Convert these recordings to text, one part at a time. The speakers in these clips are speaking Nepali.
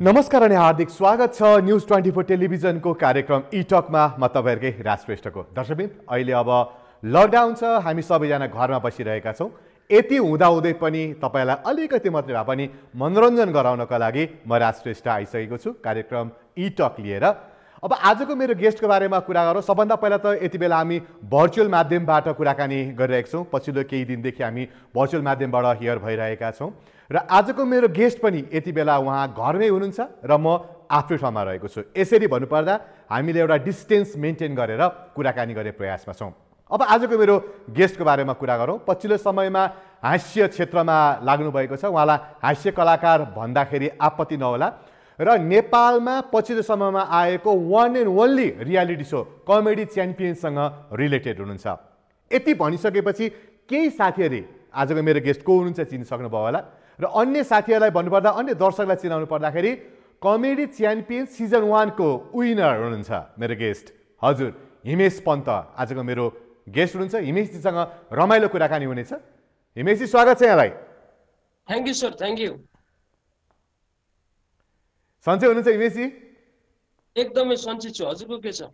नमस्कार अनि हार्दिक स्वागत छ न्यूज 24 टेलिभिजन को कार्यक्रम ईटक में तपाईहरुकै राजश्रेष्ठ को दर्शकबिन। अहिले अब लकडाउन छ, हामी सबैजना घरमा बसिरहेका छौं। यति हुँदाहुँदै पनि तपाईलाई अलिकति मात्रै भए पनि मनोरञ्जन गराउनका लागि म राजश्रेष्ठ आइसकेको छु कार्यक्रम ईटक लिएर। अब आजको मेरो गेस्टको बारेमा कुरा गरौं। सबभन्दा पहिला त यति बेला हामी भर्चुअल माध्यमबाट कुराकानी गरिरहेका छौं। पछिल्लो केही दिनदेखि हामी भर्चुअल माध्यमबाट हियर भइरहेका छौं र आजको मेरो गेस्ट पनि यति बेला उहाँ घरमै हुनुहुन्छ र म आफ्नै ठाउँमा रहेको छु। यसरी भन्नुपर्दा हामीले एउटा डिस्टेन्स मेन्टेन गरेर कुराकानी गर्ने प्रयासमा छौँ। अब आजको मेरो गेस्टको बारेमा कुरा गरौँ। पछिल्लो समयमा हास्य क्षेत्रमा लाग्नुभएको छ। उहाँलाई हास्य कलाकार भन्दाखेरि आपत्ति नहोला र नेपालमा पछिल्लो समयमा आएको one and only reality show comedy च्याम्पियनसँग रिलेटेड हुनुहुन्छ। यति भनिसकेपछि केही साथीहरूले आजको मेरो गेस्ट को हुनुहुन्छ चिन्न सक्नुभयो होला र अन्य साथीहरूलाई भन्नुपर्दा, अन्य दर्शकलाई चिनाउनु पर्दाखेरि कमेडी च्याम्पियन सिजन 1 को विनर हुनुहुन्छ मेरो गेस्ट हजुर हिमेश पन्त आजको मेरो गेस्ट हुनुहुन्छ। हिमेशजीसँग रमाइलो कुराकानी हुनेछ। हिमेशजी स्वागत छ यहाँलाई। Thank you sir, thank you. सन्चै हुनुहुन्छ हिमेशजी? एकदमै सन्चै छु। हजुरको के छ?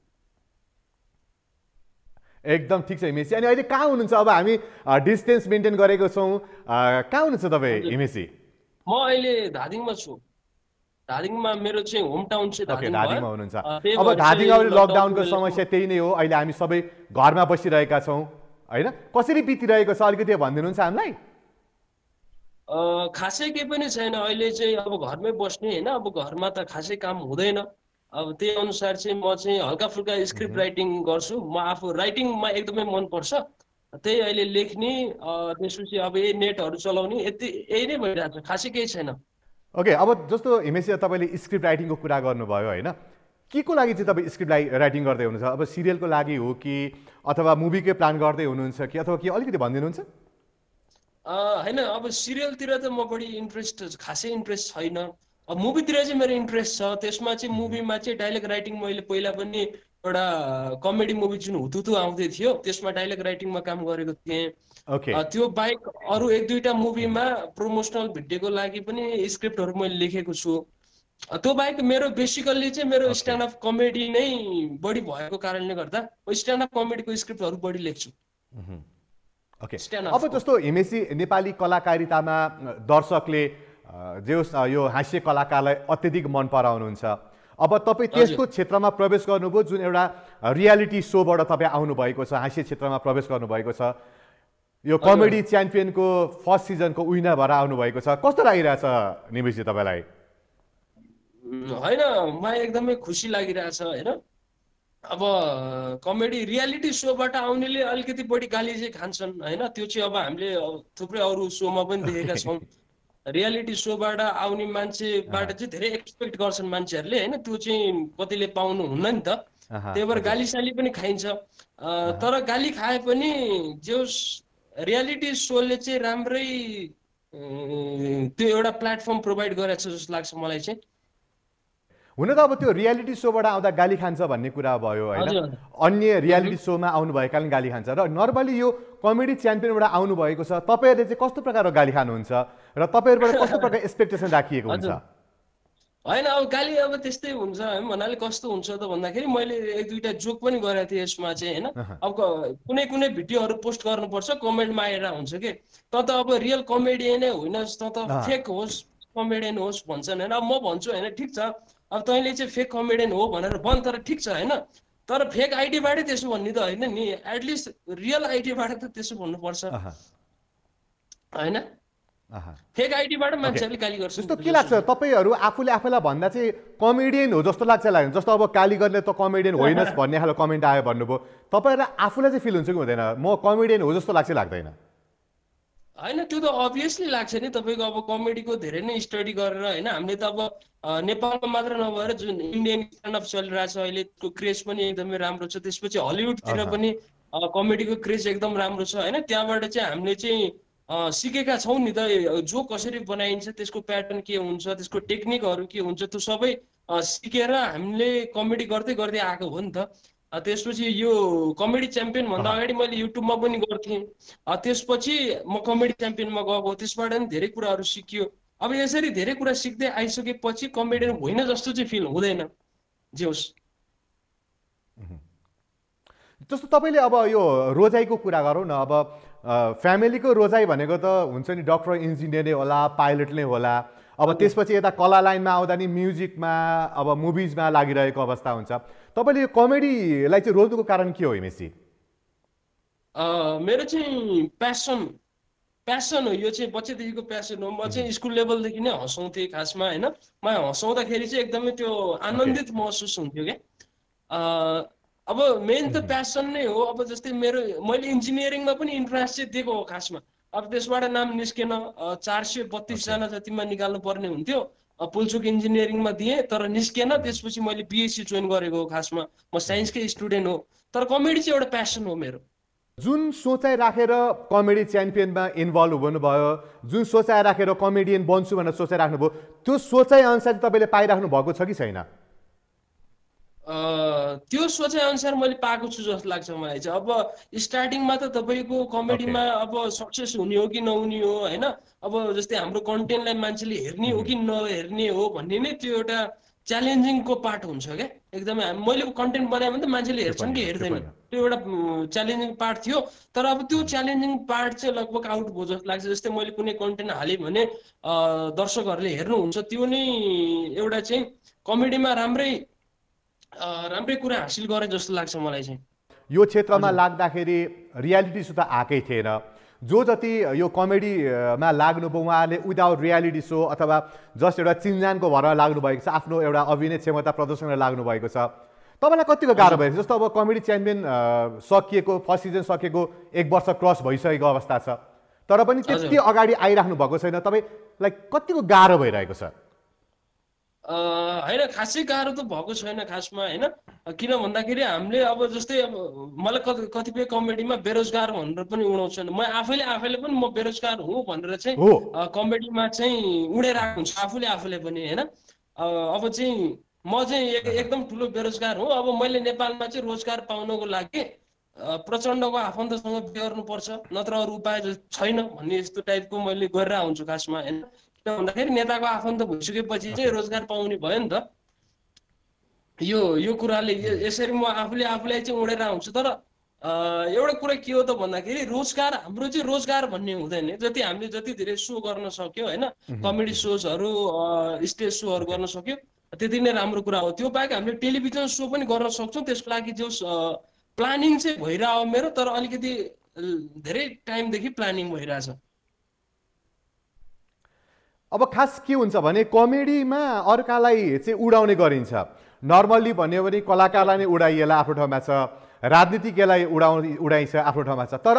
एकदम ठीक छ हिमेशजी। अनि अहिले कहाँ हुनुहुन्छ? अब हामी डिस्टेन्स मेन्टेन गरेको छौँ। कहाँ हुनुहुन्छ तपाईँ हिमेशजी? म अहिले धादिङमा छु। धादिङमा मेरो चाहिँ होम टाउन चाहिँ धादिङमा हुनुहुन्छ। अब धादिङमा लकडाउनको समस्या त्यही नै हो। अहिले हामी सबै घरमा बसिरहेका छौँ हैन? कसरी बितिरहेको छ अलिकति भनिदिनुहुन्छ हामीलाई? खासै केही पनि छैन। अहिले चाहिँ अब घरमै बस्ने हैन। अब घरमा त खासै काम हुँदैन। अब त्यही अनुसार चाहिँ म चाहिँ हल्का फुल्का स्क्रिप्ट राइटिङ गर्छु। म आफू राइटिङमा एकदमै मनपर्छ। त्यही अहिले लेख्ने, त्यसपछि अब यही नेटहरू चलाउने, यति यही नै भइरहेको छ, खासै केही छैन। ओके, अब जस्तो हिमेशजी तपाईँले स्क्रिप्ट राइटिङको कुरा गर्नुभयो होइन? के को लागि चाहिँ तपाईँ स्क्रिप्ट राइटिङ गर्दै हुनुहुन्छ? अब सिरियलको लागि हो कि अथवा मुभीकै प्लान गर्दै हुनुहुन्छ कि अथवा के, अलिकति भनिदिनुहुन्छ? होइन, अब सिरियलतिर त म बढी इन्ट्रेस्ट, खासै इन्ट्रेस्ट छैन। अब मुभीतिर चाहिँ मेरो इन्ट्रेस्ट छ। त्यसमा चाहिँ मुभीमा चाहिँ डायलग राइटिङ मैले पहिला पनि एउटा कमेडी मुभी जुन हुतुतु आउँदै थियो त्यसमा डायलग राइटिङमा काम गरेको थिएँ। त्यो बाहेक अरू एक दुईवटा मुभीमा प्रमोसनल भिडियोको लागि पनि स्क्रिप्टहरू मैले लेखेको छु। त्यो बाहेक मेरो बेसिकल्ली चाहिँ मेरो स्ट्यान्ड अप कमेडी नै बढी भएको कारणले गर्दा म स्ट्यान्ड अप कमेडीको स्क्रिप्टहरू बढी लेख्छु। अब जस्तो हिमेशजी नेपाली कलाकारितामा दर्शकले जे होस् यो हास्य कलाकारलाई अत्यधिक मन पराउनुहुन्छ। अब तपाईँ त्यसको क्षेत्रमा प्रवेश गर्नुभयो जुन एउटा रियालिटी सोबाट तपाईँ आउनुभएको छ, हास्य क्षेत्रमा प्रवेश गर्नुभएको छ, यो कमेडी च्याम्पियनको फर्स्ट सिजनको विनर भएर आउनुभएको छ। कस्तो लागिरहेछ निमेशजी तपाईँलाई? होइन, मलाई एकदमै खुसी लागिरहेछ होइन। अब कमेडी रियालिटी सोबाट आउनेले अलिकति बढी गाली चाहिँ खान्छन् होइन। त्यो चाहिँ अब हामीले थुप्रै अरू सोमा पनि देखेका छौँ। रियालिटी सोबाट आउने मान्छेबाट चाहिँ धेरै एक्सपेक्ट गर्छन् मान्छेहरूले होइन। त्यो चाहिँ कतिले पाउनु हुन्न नि त, त्यही भएर गालीसाली पनि खाइन्छ। तर गाली खाए पनि जो रियालिटी सोले चाहिँ राम्रै त्यो एउटा प्लेटफर्म प्रोभाइड गरेको छ जस्तो लाग्छ मलाई चाहिँ। हुन त अब त्यो रियालिटी सोबाट आउँदा गाली खान्छ भन्ने कुरा भयो होइन, अन्य रियालिटी सोमा आउनुभएकाले गाली खान्छ र नर्मली यो कमेडी च्याम्पियनबाट आउनुभएको छ, तपाईँहरूले चाहिँ कस्तो प्रकारको गाली खानुहुन्छ र तपाईँहरूबाट कस्तो प्रकारको एक्सपेक्टेसन राखिएको हुन्छ? होइन, अब गाली अब त्यस्तै हुन्छ भन्नाले कस्तो हुन्छ त भन्दाखेरि मैले एक दुईवटा जोक पनि गरेको थिएँ यसमा चाहिँ होइन। अब कुनै कुनै भिडियोहरू पोस्ट गर्नुपर्छ, कमेन्टमा आएर हुन्छ कि त अब रियल कमेडियन होइन त फेक होस् कमेडियन होस् भन्छन् होइन। अब म भन्छु होइन ठिक छ, अब तैँले चाहिँ फेक कमेडियन हो भनेर भन्, तर ठिक छ होइन। तर फेक आइडीबाटै त्यसो भन्ने त होइन नि, एटलिस्ट रियल आइडीबाट त त्यसो भन्नुपर्छ होइन। फेक आइडीबाट मान्छेहरूले गाली गर्छ। जस्तो के लाग्छ तपाईँहरू आफूले आफैलाई भन्दा चाहिँ कमेडियन हो जस्तो लाग्छ? जस्तो अब गाली गर्ने त कमेडियन होइनस् भन्ने खालको कमेन्ट आयो भन्नुभयो, तपाईँहरूलाई आफूलाई चाहिँ फिल हुन्छ कि हुँदैन म कमेडियन हो जस्तो लाग्छ? लाग्दैन होइन, त्यो त अभियसली लाग्छ नि। तपाईँको अब कमेडीको धेरै नै स्टडी गरेर होइन, हामीले त अब नेपालमा मात्र नभएर जुन इन्डियन स्ट्यान्डअप चलिरहेको छ अहिले त्यसको क्रेज पनि एकदमै राम्रो छ। त्यसपछि हलिउडतिर पनि कमेडीको क्रेज एकदम राम्रो छ होइन। त्यहाँबाट चाहिँ हामीले चाहिँ सिकेका छौँ नि त, जो कसरी बनाइन्छ, त्यसको प्याटर्न के हुन्छ, त्यसको टेक्निकहरू के हुन्छ, त्यो सबै सिकेर हामीले कमेडी गर्दै गर्दै आएको हो नि त। त्यसपछि यो कमेडी च्याम्पियन भन्दा अगाडि मैले युट्युबमा पनि गर्थेँ, त्यसपछि म कमेडी च्याम्पियनमा गएको, त्यसबाट पनि धेरै कुराहरू सिकियो। अब यसरी धेरै कुरा सिक्दै आइसकेपछि कमेडियन होइन जस्तो चाहिँ फिल हुँदैन जे होस्। जस्तो तपाईले अब यो रोजाइको कुरा गरौ न, अब फ्यामिलीको रोजाइ भनेको त हुन्छ नि डाक्टर इन्जिनियर नै होला, पाइलट नै होला, अब त्यसपछि यता कला लाइनमा आउँदा नि म्युजिकमा अब मुभिजमा लागिरहेको अवस्था हुन्छ। तपाईले यो कमेडीलाई चाहिँ रोज्नुको कारण के हो हिमेशजी? मेरो चाहिँ प्यासन हो, यो चाहिँ बच्चैदेखिको प्यासन हो। म चाहिँ स्कुल लेभलदेखि नै हँसाउँथेँ खासमा हैन। म हँसाउँदाखेरि चाहिँ एकदमै त्यो आनन्दित महसुस हुन्थ्यो के। अब मेन त प्यासन नै हो। अब जस्तै मैले इन्जिनियरिङमा पनि इन्ट्रेस्ट चाहिँ दिएको हो खासमा। अब त्यसबाट नाम निस्केन, 432 जना जतिमा निकाल्नु पर्ने हुन्थ्यो। पुलचोक इन्जिनियरिङमा दिएँ तर निस्केन। त्यसपछि मैले बीएससी जोइन गरेको हो खासमा। म साइन्सकै स्टुडेन्ट हो तर कमेडी चाहिँ एउटा प्यासन हो मेरो। जुन सोचाइ राखेर कमेडी च्याम्पियनमा इन्भल्भ हुनुभयो, जुन सोचाइ राखेर कमेडियन बन्छु भनेर सोचाइ राख्नुभयो, त्यो सोचाइ अनुसार तपाईले पाइराख्नु भएको छ कि छैन? त्यो सोचाइ अनुसार मैले पाएको छु जस्तो लाग्छ मलाई चाहिँ। अब स्टार्टिङमा त तपाईको कमेडीमा अब सक्सेस हुने हो कि नहुने हो हैन, अब जस्तै हाम्रो कन्टेन्टलाई मान्छेले हेर्ने हो कि नहेर्ने हो भन्ने नै त्यो एउटा च्यालेन्जिङको पार्ट हुन्छ के। एकदमै मैले कन्टेन्ट बनाएँ भने त मान्छेले हेर्छन् कि हेर्दैनन्, त्यो एउटा च्यालेन्जिङ पार्ट थियो। तर अब त्यो च्यालेन्जिङ पार्ट चाहिँ लगभग आउट भयो जस्तो लाग्छ। जस्तै मैले कुनै कन्टेन्ट हालेँ भने दर्शकहरूले हेर्नुहुन्छ, त्यो नै एउटा चाहिँ कमेडीमा राम्रै कुरा हासिल गरे जस्तो लाग्छ मलाई चाहिँ। यो क्षेत्रमा लाग्दाखेरि रियालिटी सो त आएकै थिएन। जो जति यो कमेडीमा लाग्नुभयो उहाँले विदाउट रियालिटी सो अथवा जस्ट एउटा चिन्जानको भरमा लाग्नुभएको छ, आफ्नो एउटा अभिनय क्षमता प्रदर्शन गर्न लाग्नुभएको छ। तपाईँलाई कतिको गाह्रो भएको? जस्तो अब कमेडी च्याम्पियन सकिएको, फर्स्ट सिजन सकिएको 1 वर्ष क्रस भइसकेको अवस्था छ तर पनि त्यति अगाडि आइराख्नु भएको छैन, तपाईँलाई कतिको गाह्रो भइरहेको छ? हैन, खासै गाह्रो त भएको छैन खासमा हैन। किन भन्दाखेरि हामीले अब जस्तै अब मलाई कतिपय कमेडीमा बेरोजगार भनेर पनि उडाउँछन्। म आफैले पनि म बेरोजगार हुँ भनेर चाहिँ कमेडीमा चाहिँ उडेरहेको हुन्छ आफूले पनि हैन। अब चाहिँ म चाहिँ एकदम ठुलो बेरोजगार हुँ। अब मैले नेपालमा चाहिँ रोजगार पाउनको लागि प्रचण्डको आफन्तसँग बेहोर्नुपर्छ, नत्र अरू उपाय छैन भन्ने यस्तो टाइपको मैले गरिरहेको हुन्छु खासमा हैन। भन्दाखेरि नेताको आफन्त भइसकेपछि चाहिँ रोजगार पाउने भयो नि त। यो कुराले यसरी म आफूलाई चाहिँ उडेर आउँछु। तर एउटा कुरा के हो त भन्दाखेरि रोजगार हाम्रो चाहिँ रोजगार भन्ने हुँदैन। जति हामीले जति धेरै सो गर्न सक्यो हैन, कमेडी सोजहरू, स्टेज सोहरू गर्न सक्यो, त्यति नै राम्रो कुरा हो। त्यो बाहेक हामीले टेलिभिजन सो पनि गर्न सक्छौँ। त्यसको लागि जो प्लानिङ चाहिँ भइरहेको मेरो, तर अलिकति धेरै टाइमदेखि प्लानिङ भइरहेछ। अब खास के हुन्छ भने कमेडीमा अर्कालाई चाहिँ उडाउने गरिन्छ। नर्मल्ली भन्यो भने कलाकारलाई नै उडाइएला आफ्नो ठाउँमा छ, राजनीतिज्ञलाई उडाइन्छ आफ्नो ठाउँमा छ। तर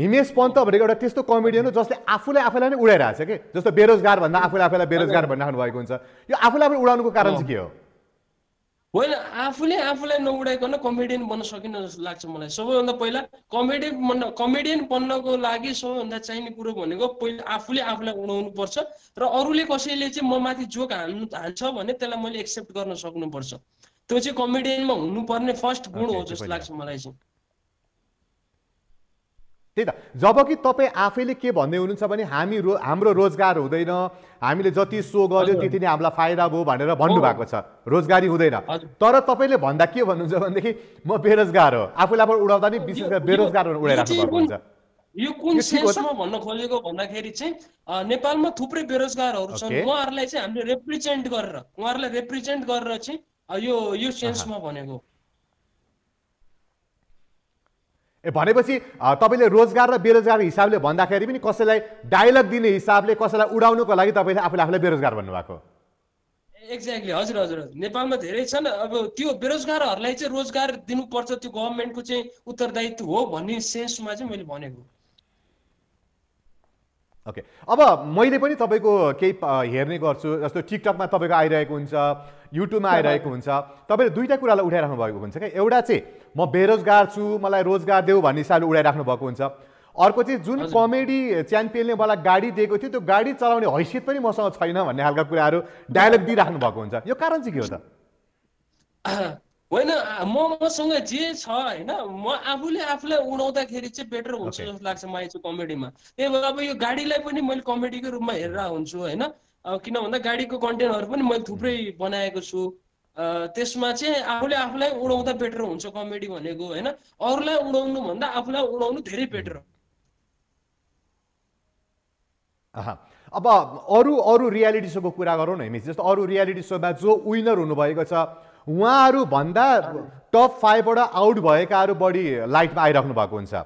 हिमेश पन्त भनेको एउटा त्यस्तो कमेडियन हो जसले आफूलाई नै उडाइरहेछ के। जस्तो बेरोजगार भन्दा आफूलाई बेरोजगार भनिराख्नु भएको हुन्छ। यो आफूलाई उडाउनुको कारण चाहिँ के हो? होइन, आफूलाई नउडाइकन कमेडियन बन्न सकिन जस्तो लाग्छ मलाई। सबैभन्दा पहिला कमेडियन बन्नको लागि सबैभन्दा चाहिने कुरो भनेको पहिला आफूलाई उडाउनु पर्छ र अरूले कसैले चाहिँ म माथि जोक हान्छ भने त्यसलाई मैले एक्सेप्ट गर्न सक्नुपर्छ। त्यो चाहिँ कमेडियनमा हुनुपर्ने फर्स्ट गुण हो जस्तो लाग्छ मलाई चाहिँ। त्यही त, जबकि तपाईँ आफैले के भन्दै हुनुहुन्छ भने हाम्रो रोजगार हुँदैन, हामीले जति सो गर्यो त्यति नै हामीलाई फाइदा भयो भनेर भन्नुभएको छ, रोजगारी हुँदैन। तर तपाईँले भन्दा के भन्नुहुन्छ भनेदेखि म बेरोजगार हो, आफूलाई पनि उडाउँदा नि विशेष गरेर बेरोजगार भनेर उडाइराख्नु भएको हुन्छ। यो कुन सेन्समा भन्न खोजेको भन्दाखेरि चाहिँ नेपालमा थुप्रै बेरोजगारहरू छन्, उहाँहरूलाई चाहिँ हामीले उहाँहरूलाई रिप्रेजेन्ट गरेर चाहिँ यो सेन्समा भनेको। भनेपछि तपाईले रोजगार र बेरोजगार हिसाबले भन्दाखेरि पनि कसैलाई डायलग दिने हिसाबले, कसैलाई उडाउनुको लागि तपाईले आफूलाई बेरोजगार भन्नुभएको? एक्ज्याक्टली, हजुर हजुर। नेपालमा धेरै छन्। अब त्यो बेरोजगारहरूलाई चाहिँ रोजगार दिनुपर्छ, त्यो गभर्नमेन्टको चाहिँ उत्तरदायित्व हो भन्ने सेन्समा चाहिँ मैले भनेको। ओके, अब मैले पनि तपाईँको केही हेर्ने गर्छु। जस्तो टिकटकमा तपाईँको आइरहेको हुन्छ, युट्युबमा आइरहेको हुन्छ। तपाईँले दुईटा कुरालाई उठाइराख्नु भएको हुन्छ क्या। एउटा चाहिँ म बेरोजगार छु, मलाई रोजगार देऊ भन्ने हिसाबले उठाइराख्नु भएको हुन्छ। अर्को चाहिँ जुन कमेडी च्याम्पियनले मलाई गाडी दिएको थियो, त्यो गाडी चलाउने हैसियत पनि मसँग छैन भन्ने खालका कुराहरू डायलग दिइराख्नु भएको हुन्छ। यो कारण चाहिँ के हो त? होइन मसँग जे छ हैन म आफूले आफूलाई उडाउँदाखेरि चाहिँ बेटर हुन्छ जस्तो लाग्छ मलाई चाहिँ कमेडीमा। त्यही भएर अब यो गाडीलाई पनि मैले कमेडीको रूपमा हेरेर हुन्छु हैन, किन भन्दा गाडीको कन्टेन्टहरु पनि मैले थुप्रै बनाएको छु। त्यसमा चाहिँ आफूले आफूलाई उडाउँदा बेटर हुन्छ कमेडी भनेको हैन, अरूलाई उडाउनु भन्दा आफूलाई उडाउनु धेरै बेटर हो। आहा, अब अरू अरू रियालिटी शो को कुरा गरौँ न हिमेश, जस्तो अरू रियालिटी सोमा जो विनर हुनुभएको छ उहाँहरु भन्दा टप 5 बाट आउट भएकाहरु बढी लाइटमा आइराख्नु भएको हुन्छ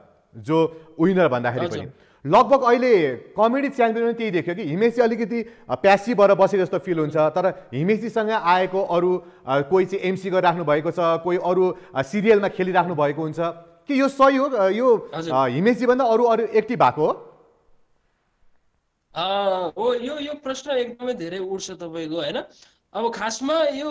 जो विनर भन्दाखेरि पनि। लगभग अहिले कमेडी च्याम्पियन पनि त्यही देख्यो कि हिमेश चाहिँ अलिकति प्यासिभ भएर बसे जस्तो फिल हुन्छ, तर हिमेशसँग आएको अरू कोही चाहिँ एमसी गरिराख्नु भएको छ, कोही अरू सिरियलमा खेलिराख्नु भएको हुन्छ कि यो सही हो? यो हिमेशजी भन्दा अरू अरू एक्टिभ भएको हो? हो, यो प्रश्न एकदमै धेरै उठ्छ तपाईको हैन। अब खासमा यो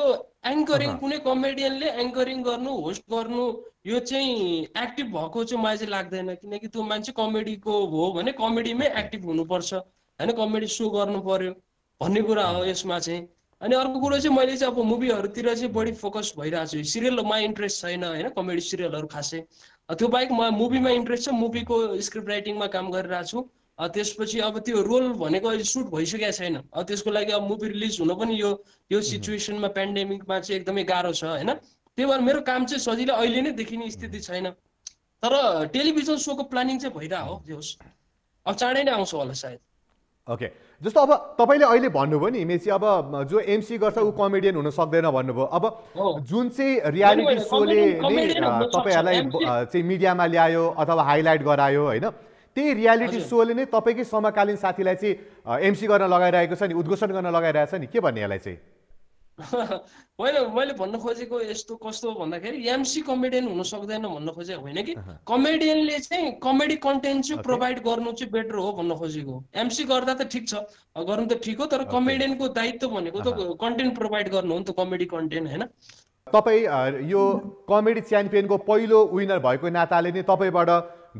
एंकरिङ कुनै कमेडियनले एंकरिङ गर्नु होस्ट गर्नु यो चाहिँ एक्टिभ भएको चाहिँ मलाई चाहिँ लाग्दैन, किनकि त्यो मान्छे कमेडीको हो भने कमेडीमै एक्टिभ हुनुपर्छ हैन, कमेडी शो गर्नु पर्यो भन्ने कुरा हो यसमा चाहिँ। अनि अर्को कुरा चाहिँ मैले चाहिँ अब मुभीहरुतिर चाहिँ बढी फोकस भइराछु, सिरियलमा इन्ट्रेस्ट छैन हैन, कमेडी सिरियलहरु खासै। त्यो बाहेक म मुभीमा इन्ट्रेस्ट छ, मुभीको स्क्रिप्ट राइटिङमा काम गरिराछु। त्यसपछि अब त्यो रोल भनेको अहिले सुट भइसकेको छैन, त्यसको लागि अब मुभी रिलिज हुन पनि यो सिचुएसनमा पेन्डेमिकमा चाहिँ एकदमै गाह्रो छ हैन। त्यही भएर मेरो काम चाहिँ सजिलै अहिले नै देखिने स्थिति छैन, तर टेलिभिजन सोको प्लानिङ चाहिँ भइरा हो, जे होस् अब चाँडै नै आउँछ होला सायद। ओके, जस्तो अब तपाईले अहिले भन्नुभयो नि हिमेश, अब जो एमसी गर्छ उ कमेडियन हुन सक्दैन भन्नुभयो। अब जुन चाहिँ रियालिटी सोले तपाईहरुलाई चाहिँ मिडियामा ल्यायो अथवा हाइलाइट गरायो हैन, त्यही रियालिटी सोले नै तपाईकै समकालीन साथीलाई चाहिँ एमसी गर्न लगाइरहेको छ नि, उद्घोषण गर्न लगाइरहेछ नि, के भन्ने यसलाई चाहिँ? होइन, मैले भन्न खोजेको यस्तो कस्तो भन्दाखेरि एमसी कमेडियन हुन सक्दैन भन्न खोजेको होइन कि, कमेडियनले चाहिँ कमेडी कन्टेन्ट चाहिँ प्रोभाइड गर्नु चाहिँ बेटर हो भन्न खोजेको। एमसी गर्दा त ठिक छ, गर्नु त ठिक हो, तर कमेडियनको दायित्व भनेको त कन्टेन्ट प्रोभाइड गर्नु हो नि त, कमेडी कन्टेन्ट हैन। तपाई यो कमेडी च्याम्पियनको पहिलो विनर भएको नाताले नि तपाईबाट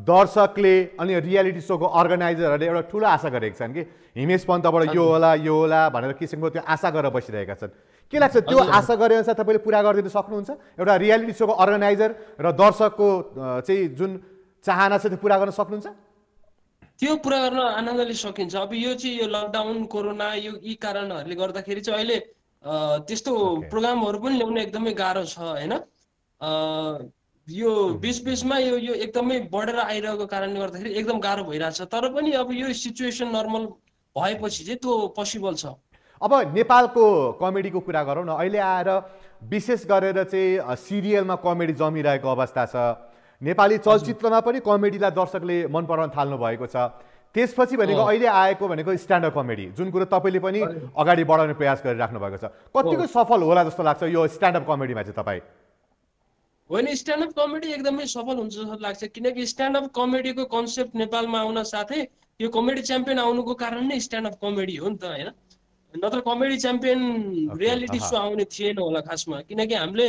दर्शकले अनि रियालिटी शो को अर्गनाइजरहरुले एउटा ठूलो आशा गरेका छन् कि हिमेश पन्तबाट यो होला भनेर किसिमको त्यो आशा गरेर बसिरहेका छन्। के लाग्छ त्यो आशा गरे अनुसार तपाईले पूरा गरिदिन सक्नुहुन्छ? एउटा रियालिटी शो को अर्गनाइजर र दर्शकको चाहिँ जुन चाहना छ त्यो पूरा गर्न सक्नुहुन्छ? त्यो पूरा गर्न आनन्दले सकिन्छ। अब यो चाहिँ यो लकडाउन कोरोना यी कारणहरुले गर्दाखेरि चाहिँ अहिले त्यस्तो प्रोग्रामहरु पनि ल्याउन एकदमै गाह्रो छ हैन। यो बीचमा यो एकदमै बढेर आइरहेको कारणले गर्दाखेरि एकदम गाह्रो भइरहेछ, तर पनि अब यो सिचुएसन नर्मल भएपछि चाहिँ त्यो पोसिबल छ। अब नेपालको कमेडीको कुरा गरौँ न, अहिले आएर विशेष गरेर चाहिँ सिरियलमा कमेडी जमिरहेको अवस्था छ, नेपाली चलचित्रमा पनि कमेडीलाई दर्शकले मन पराउन थाल्नु भएको छ। त्यसपछि भनेको अहिले आएको भनेको स्ट्यान्ड अप कमेडी, जुन कुरो तपाईले पनि अगाडि बढाउने प्रयास गरिराख्नु भएको छ, कतिको सफल होला जस्तो लाग्छ यो स्ट्यान्ड अप कमेडीमा चाहिँ तपाईँ? होइन, स्ट्यान्ड अप कमेडी एकदमै सफल हुन्छ जस्तो लाग्छ, किनकि स्ट्यान्ड अप कमेडीको कन्सेप्ट नेपालमा आउन साथै यो कमेडी च्याम्पियन आउनुको कारण नै स्ट्यान्ड अप कमेडी हो नि त हैन। नत्र कमेडी च्याम्पियन रियालिटी शो आउने थिएन होला खासमा, किनकि हामीले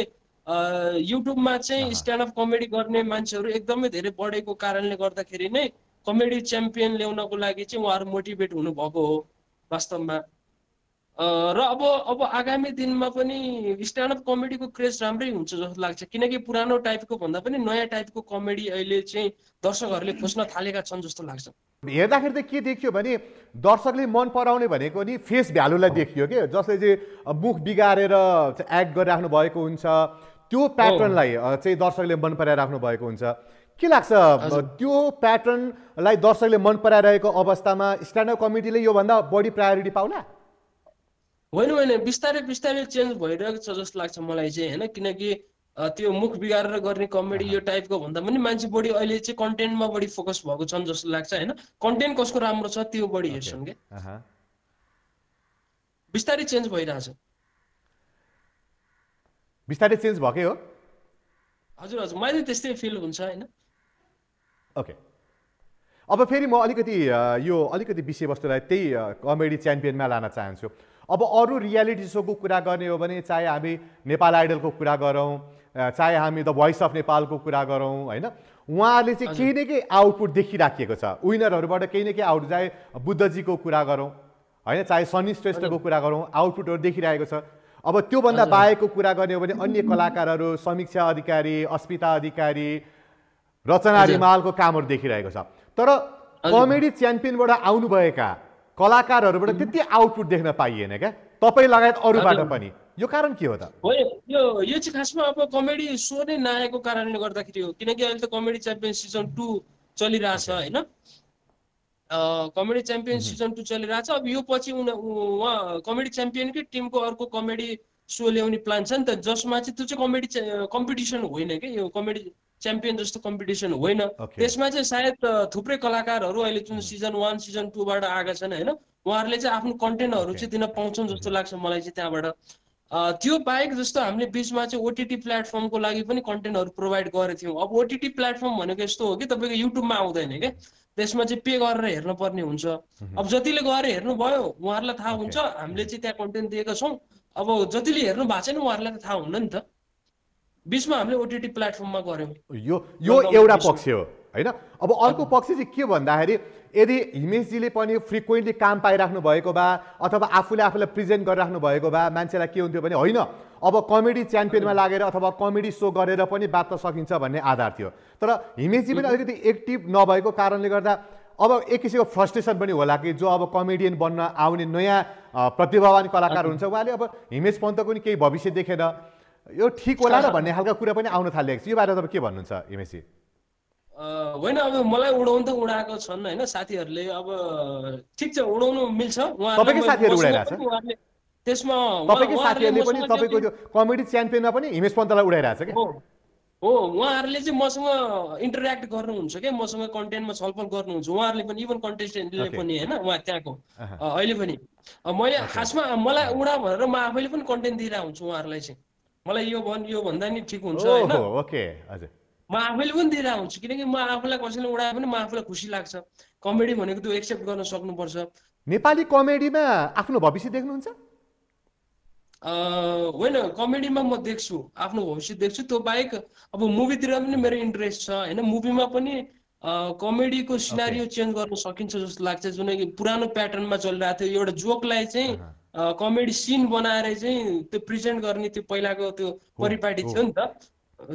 युट्युबमा चाहिँ स्ट्यान्ड अप कमेडी गर्ने मान्छेहरू एकदमै धेरै बढेको कारणले गर्दाखेरि नै कमेडी च्याम्पियन ल्याउनको लागि चाहिँ उहाँहरू मोटिभेट हुनुभएको हो वास्तवमा। र अब आगामी दिनमा पनि स्ट्यान्ड अप कमेडीको क्रेज राम्रै हुन्छ जस्तो लाग्छ, किनकि पुरानो टाइपको भन्दा पनि नयाँ टाइपको कमेडी अहिले चाहिँ दर्शकहरूले खोज्न थालेका छन् जस्तो लाग्छ। हेर्दाखेरि त के देखियो भने दर्शकले मन पराउने भनेको नि फेस भ्यालुलाई देखियो के, जसले चाहिँ मुख बिगारेर एक्ट गरिराख्नु भएको हुन्छ त्यो प्याटर्नलाई चाहिँ दर्शकले मन पराइराख्नु भएको हुन्छ। के लाग्छ त्यो प्याटर्नलाई दर्शकले मन पराइरहेको अवस्थामा स्ट्यान्ड अप कमेडीले योभन्दा बढी प्रायोरिटी पाउला? होइन, बिस्तारै बिस्तारै चेन्ज भइरहेको छ जस्तो लाग्छ मलाई चाहिँ हैन, किनकि त्यो मुख बिगारेर गर्ने कमेडी यो टाइपको भन्दा पनि मान्छे बढी अहिले चाहिँ कन्टेन्टमा बढी फोकस भएको छन् जस्तो लाग्छ हैन। कन्टेन्ट कसको राम्रो छ त्यो बढी हेर्छन् के, बिस्तारै चेन्ज भइरहेछ। बिस्तारै चेन्ज भकै हो? हजुर हजुर, मलाई त्यस्तै फिल हुन्छ हैन। ओके, अब फेरि म अलिकति यो अलिकति विषयवस्तुलाई त्यही कमेडी च्याम्पियनमा लान चाहन्छु। अब अरू रियालिटी शो को कुरा गर्ने हो भने चाहे हामी नेपाल आइडल को कुरा गरौँ, चाहे हामी द भोइस अफ नेपाल को कुरा गरौँ हैन, उहाँहरूले चाहिँ केही न केही आउटपुट देखिराखिएको छ विनरहरुबाट, केही न केही आउट, चाहे बुद्धजी को कुरा गरौँ हैन, चाहे सनी श्रेष्ठ को कुरा गरौँ, आउटपुटहरु देखिरहेको छ। अब त्यो भन्दा बाहेकको कुरा गर्ने हो भने अन्य कलाकारहरू समीक्षा अधिकारी, अस्मिता अधिकारी, रचना रिमालको कामहरू देखिरहेको छ। तर कमेडी च्याम्पियनबाट आउनुभएका कलाकारहरूबाट त्यति आउटपुट देख्न पाइएन क्या, तपाईँ लगायत अरूबाट पनि। यो कारण के हो त? यो चाहिँ खासमा अब कमेडी सो नै नआएको कारणले गर्दाखेरि हो, किनकि अहिले त कमेडी च्याम्पियन सिजन 2 चलिरहेछ हैन। कमेडी च्याम्पियन सिजन 2 चलिरहेछ। अब यो पछि उहाँ कमेडी च्याम्पियनकै टिमको अर्को कमेडी सो ल्याउने प्लान छ नि त, जसमा चाहिँ त्यो चाहिँ कमेडी कम्पिटिसन होइन के, यो कमेडी च्याम्पियन जस्तो कम्पिटिसन होइन। त्यसमा चाहिँ सायद थुप्रै कलाकारहरू अहिले जुन सिजन 1 सिजन 2 बाट आएका छन् हैन, उहाँहरूले चाहिँ आफ्नो कन्टेन्टहरू चाहिँ दिन पाउँछन् जस्तो लाग्छ मलाई चाहिँ त्यहाँबाट। त्यो बाहेक जस्तो हामीले बीचमा चाहिँ ओटीटी प्लेटफर्मको लागि पनि कन्टेन्टहरू प्रोभाइड गरेको थियौँ। अब ओटीटी प्लेटफर्म भनेको यस्तो हो कि तपाईको युट्युबमा आउँदैन के, त्यसमा चाहिँ पे गरेर हेर्न पर्ने हुन्छ। अब जतिले गएर हेर्नुभयो उहाँहरूलाई थाहा हुन्छ, हामीले चाहिँ त्यहाँ कन्टेन्ट दिएका छौँ। अब जतिले हेर्नु भएको छैन उहाँहरूलाई त थाहा हुन्न नि त। बीचमा हामीले ओटीटी प्लेटफर्ममा गऱ्यौँ, यो एउटा पक्ष हो हैन। अब अर्को पक्ष चाहिँ के भन्दाखेरि यदि हिमेशजीले पनि फ्रिक्वेन्टली काम पाइराख्नु भएको भए अथवा आफूलाई प्रेजेन्ट गरिराख्नु भएको भए मान्छेलाई के हुन्थ्यो भने होइन अब कमेडी च्याम्पियनमा लागेर अथवा कमेडी सो गरेर पनि बाँच्न सकिन्छ भन्ने आधार थियो। तर हिमेशजी पनि अलिकति एक्टिभ नभएको कारणले गर्दा अब एक किसिमको फ्रस्ट्रेसन पनि होला कि जो अब कमेडियन बन्न आउने नयाँ प्रतिभावान कलाकार हुन्छ उहाँले अब हिमेश पन्तको पनि केही भविष्य देखेर यो ठिक होला र भन्ने खालको कुरा पनि आउन थालेको छ। यो बारेमा तपाईँ के भन्नुहुन्छ हिमेशजी? होइन अब मलाई उडाउनु त उडाएको छन् हैन साथीहरूले, अब ठीक छ उडाउनु मिल्छ। तपाईकै साथीहरू उडाइराछ, त्यसमा तपाईकै साथीहरूले पनि तपाईको त्यो कमेडी च्याम्पियनमा पनि हिमेश पन्तलाई उडाइराछ के हो। उहाँहरूले चाहिँ मसँग इन्टरेक्ट गर्नुहुन्छ के, मसँग कन्टेन्टमा छलफल गर्नुहुन्छ उहाँहरूले पनि, इभन कन्टेस्टेन्टले पनि हैन। उहाँ त्यहाँको अहिले पनि मैले खासमा मलाई उडा भनेर म आफैले पनि कन्टेन्ट दिइरा हुन्छु उहाँहरूलाई चाहिँ, मलाई यो भन्दा नि ठीक हुन्छ हैन। ओके हजुर, म आफैले पनि दिएर आउँछु किनकि म आफूलाई कसैले उडाए पनि म आफूलाई खुसी लाग्छ। कमेडी भनेको त्यो एक्सेप्ट गर्न सक्नुपर्छ। नेपाली कमेडीमा आफ्नो भविष्य देख्नुहुन्छ? होइन, कमेडीमा म देख्छु, आफ्नो भविष्य देख्छु। त्यो बाहेक अब मुभीतिर पनि मेरो इन्ट्रेस्ट छ हैन। मुभीमा पनि कमेडीको सिनारियो चेन्ज गर्न सकिन्छ जस्तो लाग्छ। जुन पुरानो प्याटर्नमा चलिरहेको थियो एउटा जोकलाई चाहिँ कमेडी सिन बनाएर चाहिँ त्यो प्रेजेन्ट गर्ने, त्यो पहिलाको त्यो परिपाटी थियो नि त,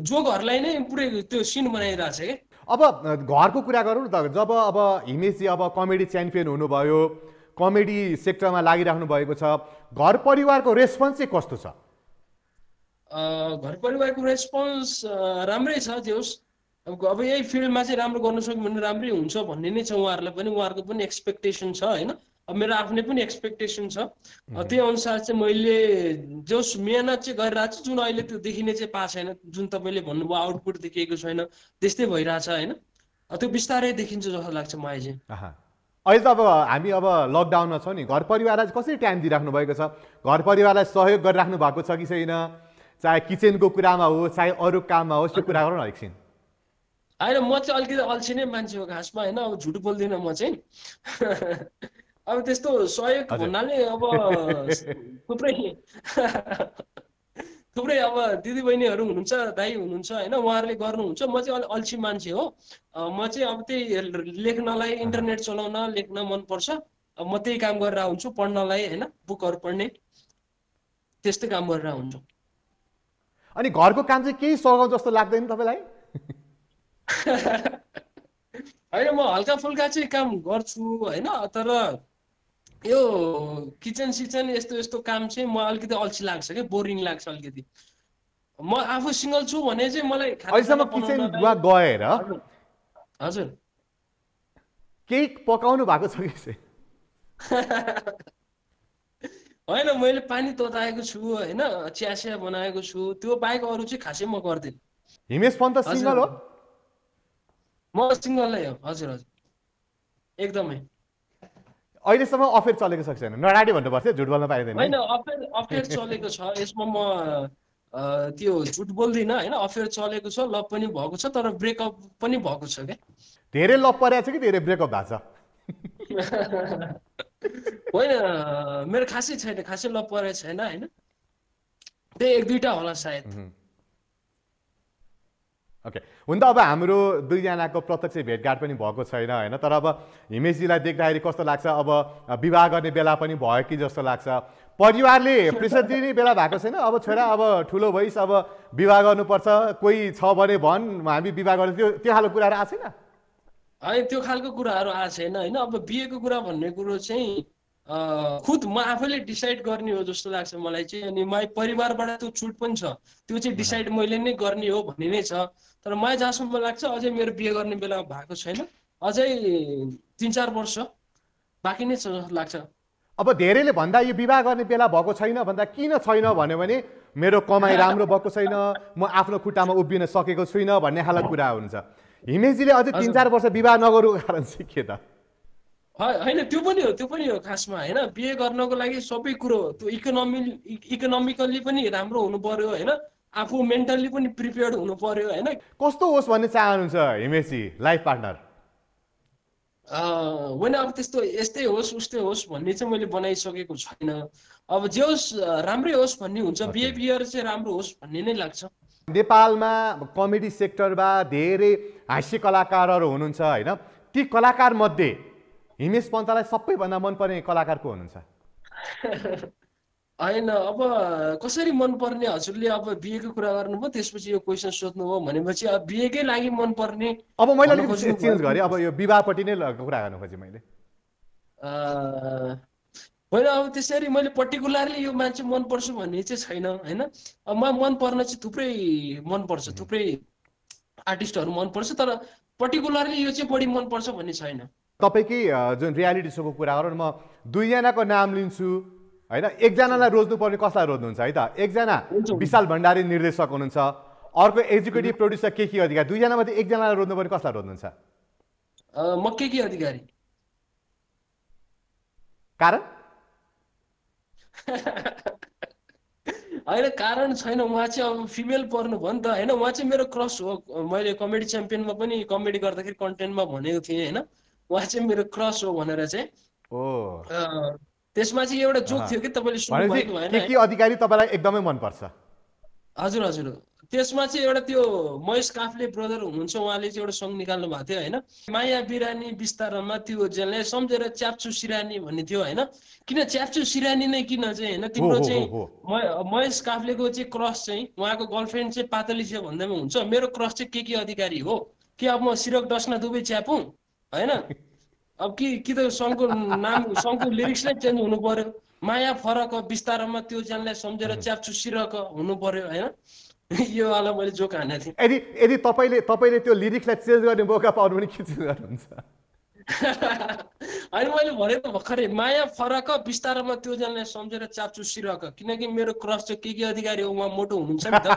जोकहरूलाई नै पुरै त्यो सिन बनाइरहेछ के। अब घरको कुरा गरौँ न त, जब अब हिमेशजी अब कमेडी च्याम्पियन हुनुभयो, कमेडी सेक्टरमा लागिराख्नु भएको छ, घर परिवारको रेस्पोन्स चाहिँ कस्तो छ? घर परिवारको रेस्पोन्स राम्रै छ। जेस् अब यही फिल्डमा चाहिँ राम्रो गर्न सक्यो भने राम्रै हुन्छ भन्ने नै छ उहाँहरूलाई पनि, उहाँहरूको पनि एक्सपेक्टेसन छ हैन। अब मेरो आफ्नै पनि एक्सपेक्टेसन छ, त्यही अनुसार चाहिँ मैले जोस मेहनत चाहिँ गरिरहेको छु। जुन अहिले त्यो देखिने चाहिँ पाएको छैन, जुन तपाईँले भन्नुभयो आउटपुट देखिएको छैन, त्यस्तै भइरहेछ हैन। त्यो बिस्तारै देखिन्छ जस्तो लाग्छ मलाई चाहिँ। अहिले त अब हामी अब लकडाउनमा छौँ नि, घर परिवारलाई कसरी टाइम दिइराख्नु भएको छ? घर परिवारलाई सहयोग गरिराख्नु भएको छ कि छैन? चाहे किचनको कुरामा होस् चाहे अरू काममा होस्, त्यो कुरा गरौँ न एकछिन। होइन, म चाहिँ अलिकति अल्छी नै मान्छे हो खासमा हैन, अब झुट बोल्दिनँ म चाहिँ। अब त्यस्तो सहयोग भन्नाले अब थुप्रै अब दिदीबहिनीहरू हुनुहुन्छ, दाई हुनुहुन्छ हैन, उहाँहरूले गर्नुहुन्छ। म चाहिँ अलिक अल्छी मान्छे हो, म चाहिँ अब त्यही लेख्नलाई इन्टरनेट चलाउन लेख्न मनपर्छ, म त्यही काम गरेर हुन्छु। पढ्नलाई हैन, बुकहरू पढ्ने त्यस्तै काम गरेर हुन्छु। अनि घरको काम चाहिँ केही सघाउ जस्तो लाग्दैन तपाईलाई? होइन, म हल्का फुल्का चाहिँ काम गर्छु हैन, तर यो किचन सिचन यस्तो यस्तो काम चाहिँ म अलिकति अल्छी लाग्छ के, बोरिङ लाग्छ अलिकति। म आफू सिंगल छु भने चाहिँ मलाई अहिलेसम्म किचनमा गएर हजुर केही पकाउनु भएको छ कि? होइन, मैले पानी तताएको छु हैन, चियासिया बनाएको छु, त्यो बाहेक अरू चाहिँ खासै म गर्दिन। हिमेश पन्त सिंगल हो? म सिंगल नै हो हजुर, हजुर एकदमै। अहिलेसम्म अफेयर चलेको सक्छ हैन? नराडी भन्नुपर्छ, झुट बोल्न पाइदैन। हैन, अफेयर चलेको छ, यसमा म त्यो झुट बोल्दिनँ हैन। अफेयर चलेको छ, लभ पनि भएको छ, तर ब्रेकअप पनि भएको छ के। धेरै लभ परेको छ कि धेरै ब्रेकअप भएको छ? होइन, मेरो खासै छैन, खासै लभ परेको छैन हैन, त्यही एक दुईटा होला सायद। ओके हुन त अब हाम्रो दुईजनाको प्रत्यक्ष भेटघाट पनि भएको छैन हैन तर अब हिमेशजीलाई देख्दाखेरि कस्तो लाग्छ अब विवाह गर्ने बेला पनि भयो कि जस्तो लाग्छ परिवारले प्रेसर दिने बेला भएको छैन अब छोरा अब ठुलो भइस अब विवाह गर्नुपर्छ कोही छ भने भन हामी विवाह गर्ने त्यो खालको कुराहरु आछ हैन अनि त्यो खालको कुराहरु आछ हैन हैन अब बिहेको कुरा भन्ने कुरो चाहिँ खुद म आफैले डिसाइड गर्ने हो जस्तो लाग्छ मलाई चाहिँ अनि माइ परिवारबाट त्यो छुट पनि छ त्यो चाहिँ डिसाइड मैले नै गर्ने हो भन्ने नै छ तर मलाई जहाँसम्म लाग्छ अझै मेरो बिहे गर्ने बेला भएको छैन अझै 3-4 वर्ष बाँकी नै छ जस्तो लाग्छ। अब धेरैले भन्दा यो विवाह गर्ने बेला भएको छैन भन्दा किन छैन भन्यो भने मेरो कमाई राम्रो भएको छैन म आफ्नो खुट्टामा उभिन सकेको छैन भन्ने खालको कुरा हुन्छ। हिमेशजीले अझै 3-4 वर्ष विवाह नगरेको कारण चाहिँ के त हैन त्यो पनि हो खासमा हैन बिहे गर्नको लागि सबै कुरो त्यो इकोनोमिकली पनि राम्रो हुनु पर्यो हैन आफू मेन्टली पनि प्रिपेयर्ड हुनु पर्यो हैन कस्तो होस् भन्ने चाहनुहुन्छ हिमेश जी लाइफ पार्टनर हैन अब त्यस्तो एस्तै होस् उस्तै होस् भन्ने चाहिँ मैले बनाइसकेको छैन अब जे होस् राम्रै होस् भन्ने हुन्छ बिहेभियर चाहिँ राम्रो होस् भन्ने नै लाग्छ। नेपालमा कमेडी सेक्टरमा धेरै हास्य कलाकारहरु हुनुहुन्छ हैन ती कलाकार मध्ये हिमेश पन्तलाई सबैभन्दा मनपर्ने कलाकार को हुनुहुन्छ? हैन अब कसरी मनपर्ने हजुरले अब बिहेको कुरा गर्नुभयो त्यसपछि यो क्वेशन सोध्नुभयो भनेपछि अब बिहेकै लागि मनपर्ने अब मैले अलिकति चेन्ज गरे अब यो विवाहपट्टि नै कुरा गर्न खोजे मैले हैन अब त्यसरी मैले पर्टिकुलरली यो मान्छे मनपर्छ भन्ने चाहिँ छैन हैन अब म मनपर्न चाहिँ थुप्रै मनपर्छ थुप्रै आर्टिस्टहरु मनपर्छ तर पर्टिकुलरली यो चाहिँ बढी मनपर्छ भन्ने छैन। तपाईंकै जुन रियालिटी शो को कुरा गरौँ म दुईजनाको नाम लिन्छु हैन एकजनालाई रोज्नुपर्ने कसलाई रोज्नुहुन्छ है त एकजना विशाल भण्डारी निर्देशक हुनुहुन्छ अर्को एक्जिक्युटिभ प्रोड्युसर केके अधिकारी दुईजनामध्ये एकजनालाई रोज्नुपर्ने कसलाई रोज्नुहुन्छ? म केके अधिकारी कारण हैन कारण छैन उहाँ चाहिँ अब फिमेल पर्नु भन् त हैन उहाँ चाहिँ मेरो क्रस हो मैले कमेडी च्याम्पियनमा पनि कमेडी गर्दाखेरि कन्टेन्टमा भनेको थिएँ हैन वहाँ चाहिँ मेरो क्रस हो भनेर चाहिँ ओ त्यसमा चाहिँ एउटा जोक थियो कि तपाईले सुन्नु भएको हैन के अधिकारी तपाईलाई एकदमै मन पर्छ? हजुर हजुर त्यसमा चाहिँ एउटा त्यो महेश काफ्ले ब्रदर हुनुहुन्छ उहाँले चाहिँ एउटा सङ निकाल्नु भएको थियो हैन माया बिरानी विस्तारमा त्यो जसले सम्झेर च्याप्चु सिरानी भन्ने थियो हैन किन च्याप्चु सिरानी नै किन चाहिँ हैन तिम्रो चाहिँ महेश काफ्लेको चाहिँ क्रस चाहिँ उहाँको गर्लफ्रेन्ड चाहिँ पातली छ भन्दैमा हुन्छ मेरो क्रस चाहिँ केके अधिकारी हो के अब म सिरक डस्ना दुबै च्यापु हैन अब कि त सङको नाम सङको लिरिक्स नै चेन्ज हुनु पर्यो माया फरक विस्तारमा त्यो जनलाई सम्झेर च्याप्चु सिरक हुनु पर्यो हैन यो वाला मैले जोक हाने थिए यदि तपाईले त्यो लिरिक्सलाई चेन्ज गर्ने मौका पाउनु भने के गर्नुहुन्छ? हैन मैले भने त भर्खरै माया फरक विस्तारमा त्यो जनलाई सम्झेर च्याप्चु सिरक किनकि मेरो क्रस चाहिँ केके अधिकारी हो उहाँ मोटो हुनुहुन्छ नि त।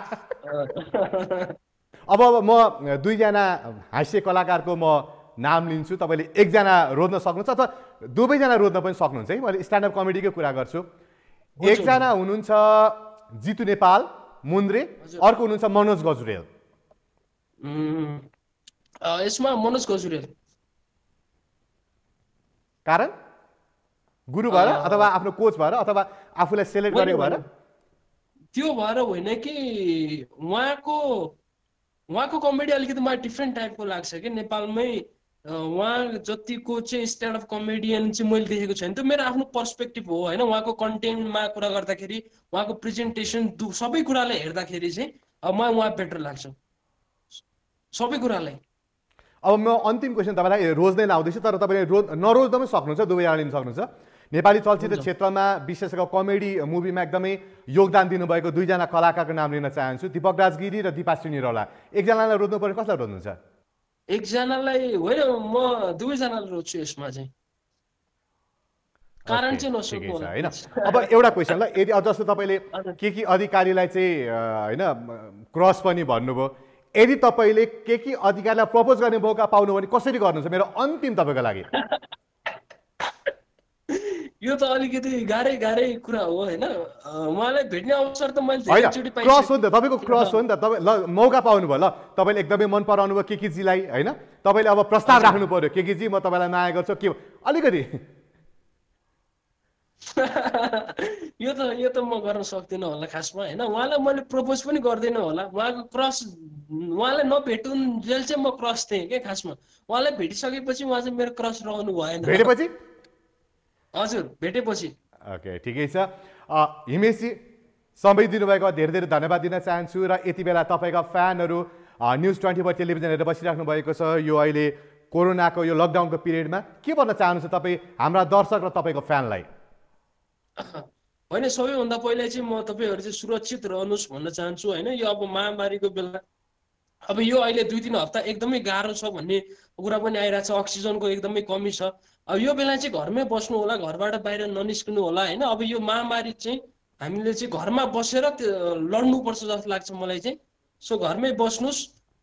अब म दुईजना हास्य कलाकारको म नाम लिन्छु तपाईले एकजना रोज्न सक्नुहुन्छ अथवा दुवैजना रोज्न पनि सक्नुहुन्छ है मैले स्ट्यान्ड अप कमेडीकै कुरा गर्छु एकजना हुनुहुन्छ जितु नेपाल मुन्द्रे अर्को हुनुहुन्छ मनोज गजुरेल। यसमा मनोज गजुरेल कारण गुरु भएर अथवा आफ्नो कोच भएर अथवा आफूलाई सेलेक्ट गरेको भएर त्यो भएर होइन कि उहाँको कमेडी अलिकति मलाई डिफ्रेन्ट टाइपको लाग्छ कि नेपालमै उहाँ जतिको चाहिँ स्ट्यान्ड अप कमेडियन चाहिँ मैले देखेको छैन त्यो मेरो आफ्नो पर्सपेक्टिभ हो हैन उहाँको कन्टेन्टमा कुरा गर्दाखेरि उहाँको प्रेजेन्टेसन सबै कुरालाई हेर्दाखेरि चाहिँ अब मलाई उहाँ बेटर लाग्छ सबै कुरालाई। अब म अन्तिम क्वेशन तपाईलाई रोज्दै लाउँदैछु तर तपाईले नरोज्दा पनि सक्नुहुन्छ दुवैजना लिन सक्नुहुन्छ नेपाली चलचित्र क्षेत्रमा विशेष गरी कमेडी मुभीमा एकदमै योगदान दिनुभएको दुईजना कलाकारको नाम लिन चाहन्छु दीपक राजगिरी र दीपा श्रीनिवाला एकजनालाई रोज्नु पर्यो कसलाई रोज्नुहुन्छ? एकजनालाई होइन म दुवैजनालाई रोज्छु यसमा चाहिँ कारण चाहिँ नसोध्नु होला हैन। अब एउटा क्वेशन ल यदि जस्तो तपाईले केके अधिकारीलाई चाहिँ हैन क्रस पनि भन्नुभयो यदि तपाईले केके अधिकारीलाई प्रपोज गर्ने मौका पाउनु भने कसरी गर्नुहुन्छ मेरो अन्तिम तपाईको लागि? यो त अलिकति गाह्रै गाह्रै कुरा हो हैन उहाँलाई भेट्ने अवसर त मैले एकचोटी पाइसकेँ क्रस हो नि त तपाईको क्रस हो नि त तपाई ल मौका पाउनु भयो ल तपाईले एकदमै मन पराउनु भयो केकेजीलाई हैन तपाईले अब प्रस्ताव राख्नु पर्यो केकेजी म तपाईलाई माया गर्छु के अलिकति यो त म गर्न सक्दिनँ होला खासमा हैन उहाँलाई मैले प्रपोज पनि गर्दिनँ होला उहाँको क्रस उहाँलाई नभेटुन् जेल चाहिँ म क्रस थिएँ के खासमा। उहाँलाई भेटिसकेपछि उहाँ चाहिँ मेरो क्रस रहनु भएन। भेटेपछि? हजुर भेटेपछि। ओके ठिकै छ। हिमेशजी समय दिनुभएको धेरै धेरै धन्यवाद दिन चाहन्छु र यति बेला तपाईका फ्यानहरु न्यूज 24 टेलिभिजन हेरेर बसिराख्नु भएको छ यो अहिले कोरोनाको यो लकडाउनको पिरियडमा के भन्न चाहनुहुन्छ तपाई हाम्रा दर्शक र तपाईको फ्यानलाई? होइन सबैभन्दा पहिले चाहिँ म तपाईहरु चाहिँ सुरक्षित रहनुस् भन्न चाहन्छु हैन। यो अब महामारीको बेला अब यो अहिले 2-3 हप्ता एकदमै गाह्रो छ भन्ने कुरा पनि आइराछ, अक्सिजनको एकदमै कमी छ। अब यो बेला चाहिँ घरमै बस्नु होला, घरबाट बाहिर ननिस्किनु होला हैन। अब यो महामारी चाहिँ हामीले चाहिँ घरमा बसेर लड्नु पर्छ जस्तो लाग्छ मलाई चाहिँ। सो घरमै बस्नुस्,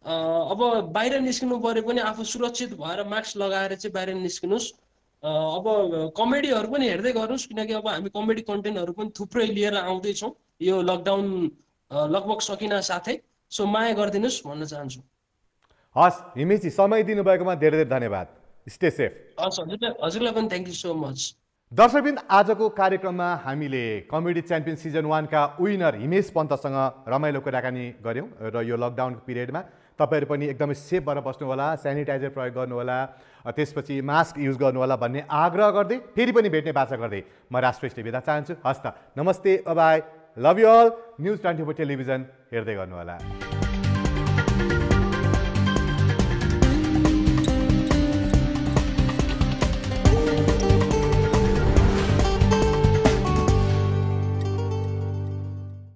अब बाहिर निस्किनु परे पनि आफू सुरक्षित भएर मास्क लगाएर चाहिँ बाहिर निस्किनुस्। अब कमेडीहरु पनि हेर्दै गर्नुस् किनकि अब हामी कमेडी कन्टेन्टहरु पनि थुप्रै लिएर आउँदै छौं यो लकडाउन लगभग सकिन साथै। सो माया गर्दिनुस् भन्न चाहन्छु। हस् हिमेश जी समय दिनुभएकोमा धेरै धेरै धन्यवाद। Stay safe. हस् हजुरलाई पनि थ्यांक यू सो मच। दर्शकवृन्द आजको कार्यक्रममा हामीले कमेडी च्याम्पियन सिजन 1 का विनर हिमेश पन्तसँग रमाइलो कुराकानी गर्यौं र यो लकडाउनको पिरियडमा तपाईहरु पनि एकदमै सेफ भएर बस्नु होला, स्यानिटाइजर प्रयोग गर्नु होला, त्यसपछि मास्क युज गर्नु होला भन्ने आग्रह गर्दै फेरि पनि भेट्ने बाचा गर्दै म राष्ट्रियले बिदा चाहन्छु। हस् त नमस्ते, bye, love you all. News 24 television हेर्दै गर्नु होला।